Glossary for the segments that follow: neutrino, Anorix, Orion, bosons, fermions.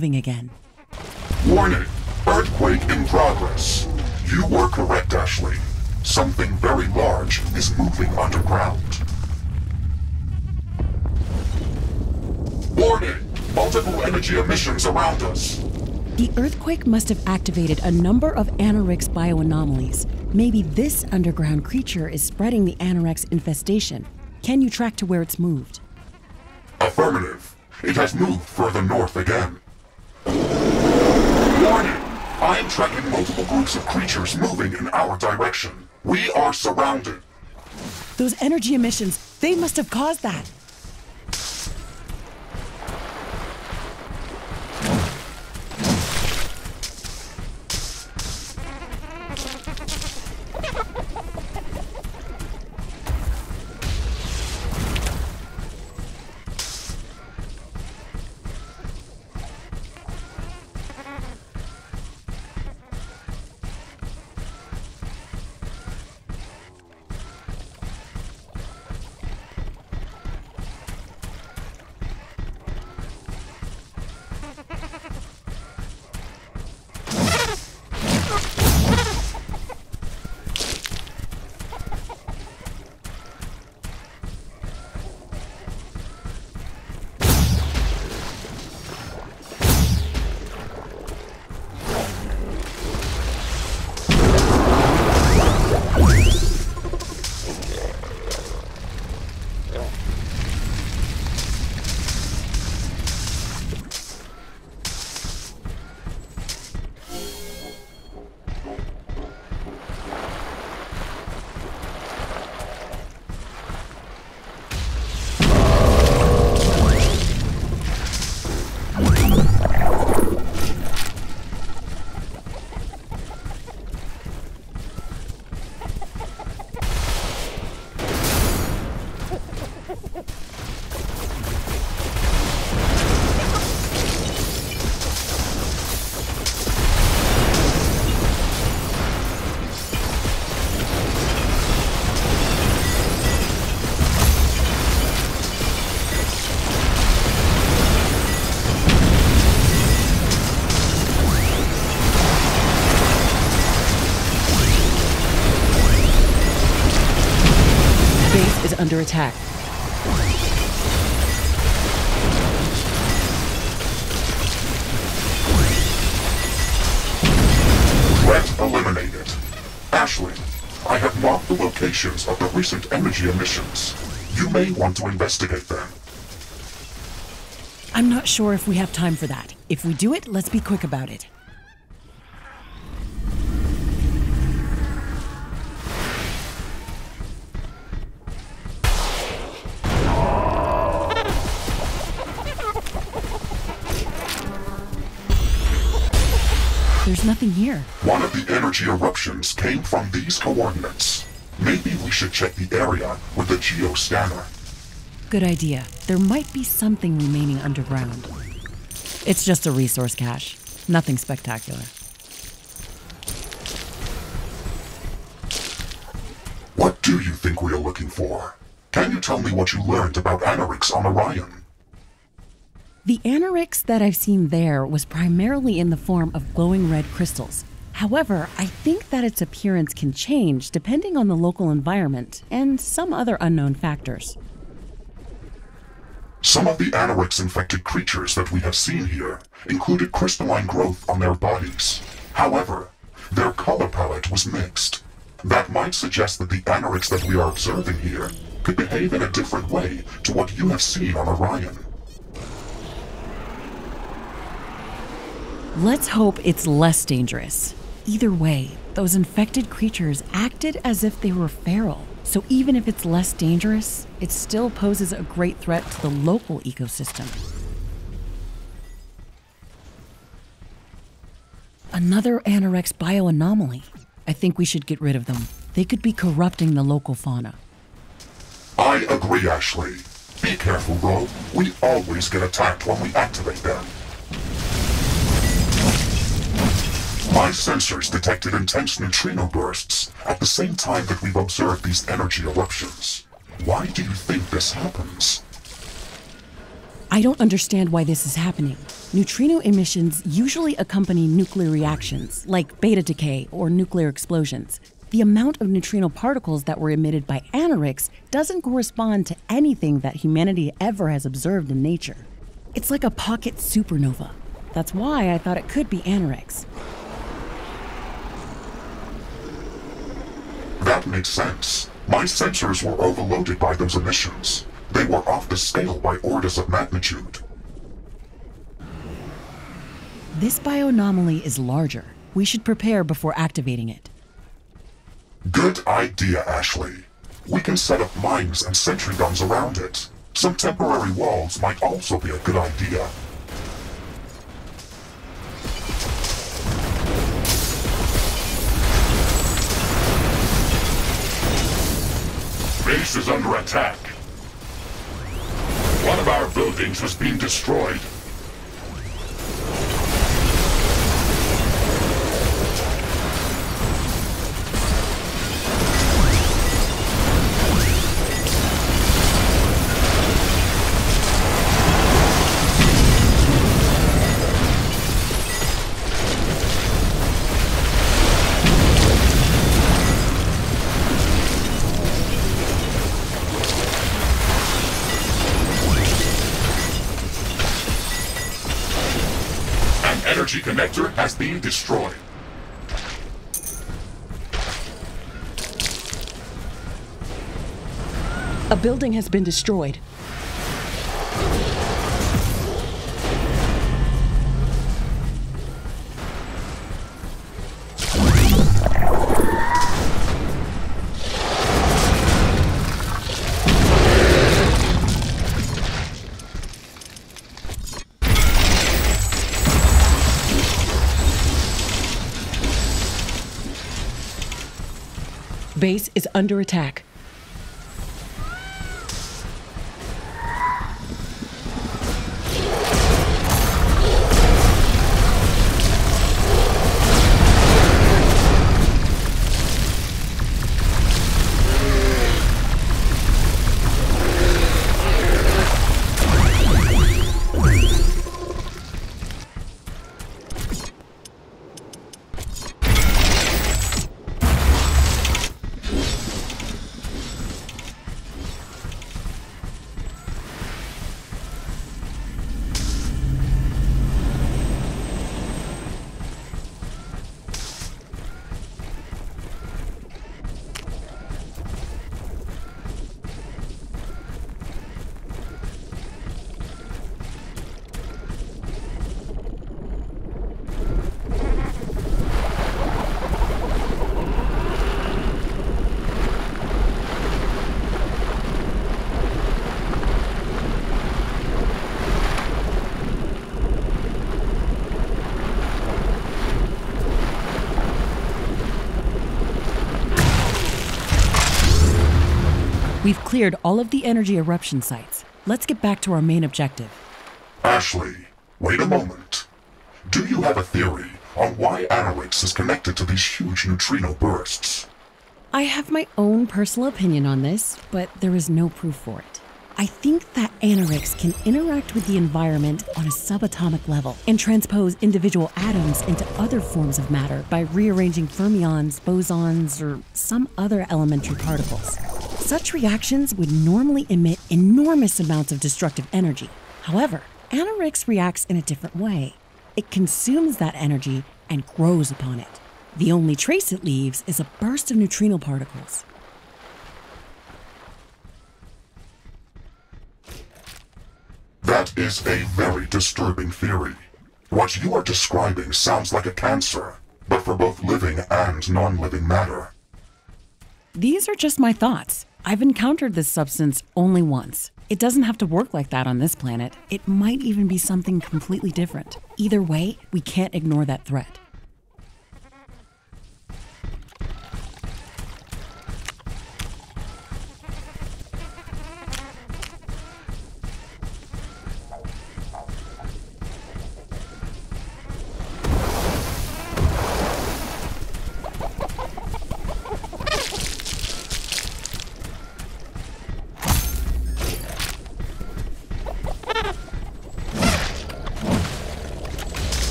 moving again. Warning! Earthquake in progress. You were correct, Ashley. Something very large is moving underground. Warning! Multiple energy emissions around us. The earthquake must have activated a number of Anorix bioanomalies. Maybe this underground creature is spreading the Anorix infestation. Can you track to where it's moved? Affirmative. It has moved further north again. Warning! I am tracking multiple groups of creatures moving in our direction. We are surrounded. Those energy emissions, they must have caused that. Under attack. Threat eliminated. Ashley, I have marked the locations of the recent energy emissions. You may want to investigate them. I'm not sure if we have time for that. If we do it, let's be quick about it. There's nothing here. One of the energy eruptions came from these coordinates. Maybe we should check the area with the geoscanner. Good idea. There might be something remaining underground. It's just a resource cache. Nothing spectacular. What do you think we are looking for? Can you tell me what you learned about Anorix on Orion? The Anorix that I've seen there was primarily in the form of glowing red crystals. However, I think that its appearance can change depending on the local environment and some other unknown factors. Some of the Anorix-infected creatures that we have seen here included crystalline growth on their bodies. However, their color palette was mixed. That might suggest that the Anorix that we are observing here could behave in a different way to what you have seen on Orion. Let's hope it's less dangerous. Either way, those infected creatures acted as if they were feral. So even if it's less dangerous, it still poses a great threat to the local ecosystem. Another Anorix bioanomaly. I think we should get rid of them. They could be corrupting the local fauna. I agree, Ashley. Be careful, though. We always get attacked when we activate them. My sensors detected intense neutrino bursts at the same time that we've observed these energy eruptions. Why do you think this happens? I don't understand why this is happening. Neutrino emissions usually accompany nuclear reactions, like beta decay or nuclear explosions. The amount of neutrino particles that were emitted by Anorix doesn't correspond to anything that humanity ever has observed in nature. It's like a pocket supernova. That's why I thought it could be Anorix. That makes sense. My sensors were overloaded by those emissions. They were off the scale by orders of magnitude. This bioanomaly is larger. We should prepare before activating it. Good idea, Ashley. We can set up mines and sentry guns around it. Some temporary walls might also be a good idea. Base is under attack. One of our buildings has been destroyed. Energy connector has been destroyed. A building has been destroyed. Base is under attack. We've cleared all of the energy eruption sites. Let's get back to our main objective. Ashley, wait a moment. Do you have a theory on why Anorix is connected to these huge neutrino bursts? I have my own personal opinion on this, but there is no proof for it. I think that Anorix can interact with the environment on a subatomic level and transpose individual atoms into other forms of matter by rearranging fermions, bosons, or some other elementary particles. Such reactions would normally emit enormous amounts of destructive energy. However, Anorix reacts in a different way. It consumes that energy and grows upon it. The only trace it leaves is a burst of neutrino particles. That is a very disturbing theory. What you are describing sounds like a cancer, but for both living and non-living matter. These are just my thoughts. I've encountered this substance only once. It doesn't have to work like that on this planet. It might even be something completely different. Either way, we can't ignore that threat.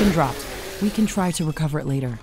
been dropped. We can try to recover it later.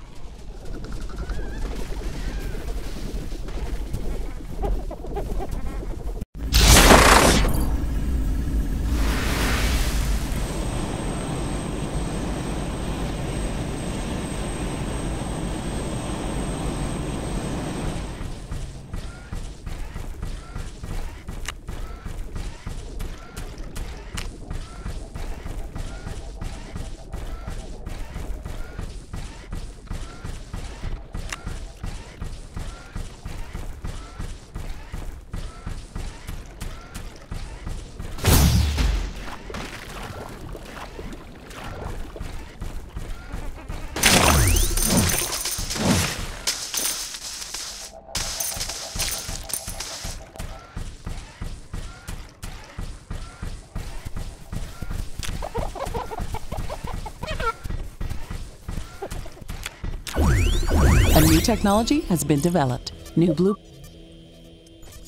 New technology has been developed. New blue.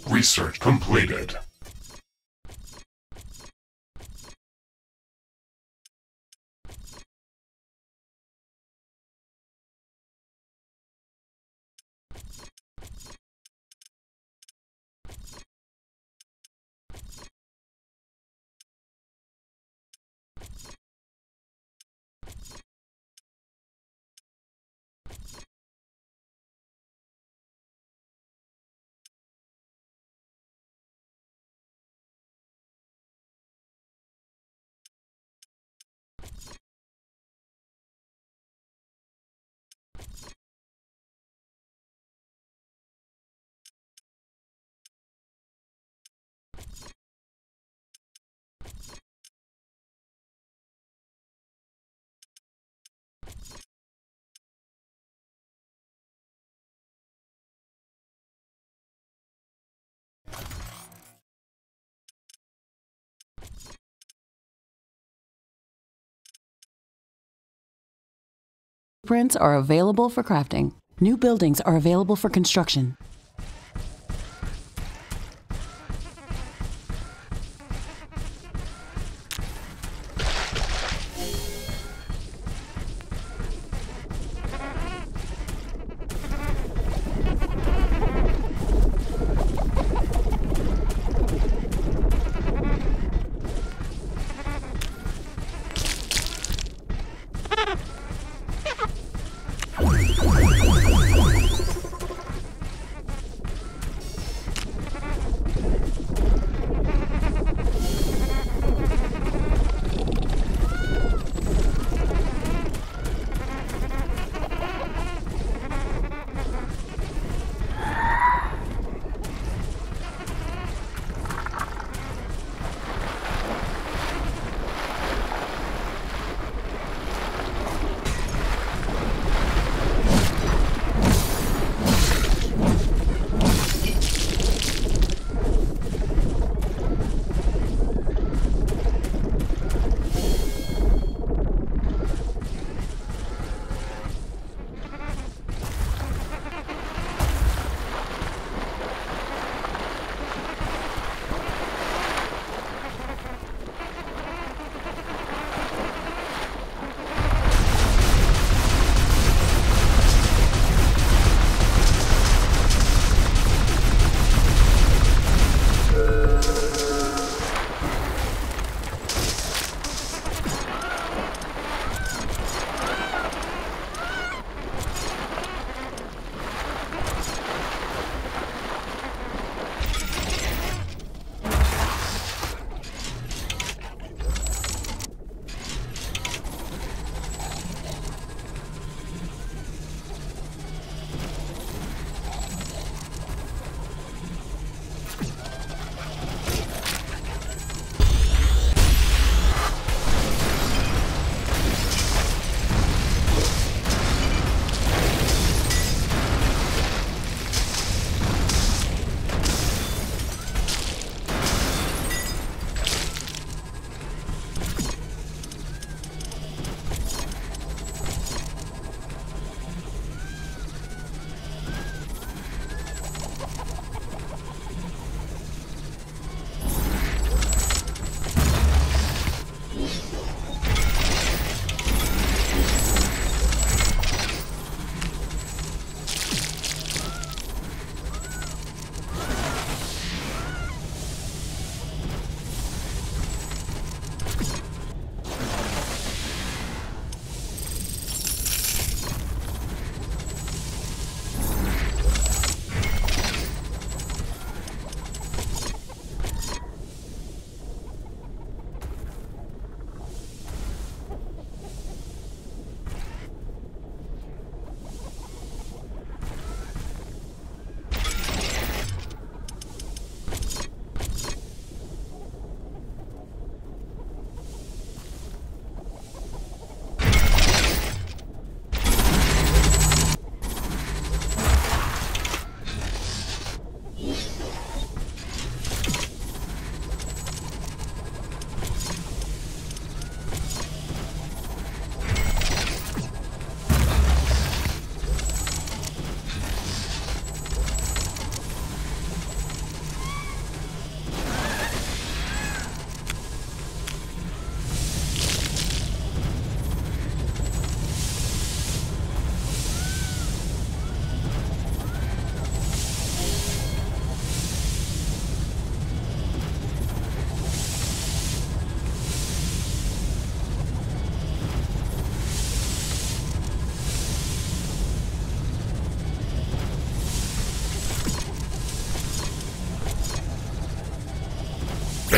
Research completed. Prints are available for crafting. New buildings are available for construction.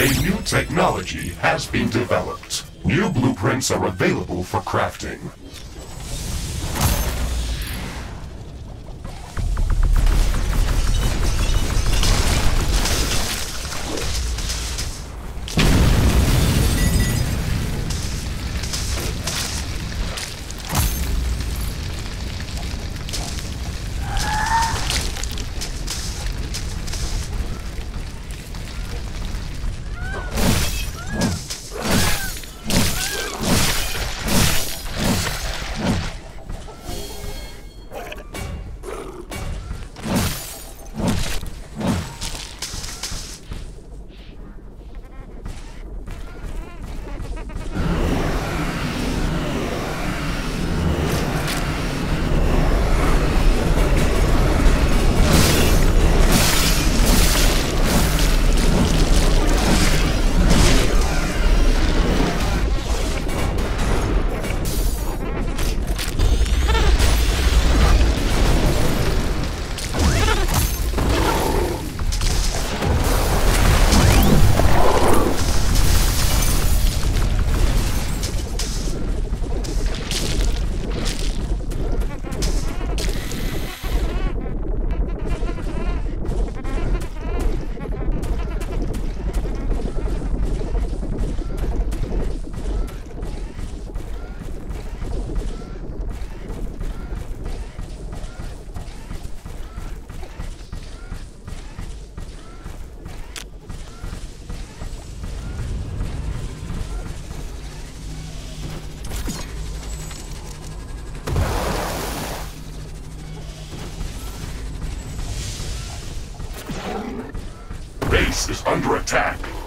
A new technology has been developed. New blueprints are available for crafting. Is under attack.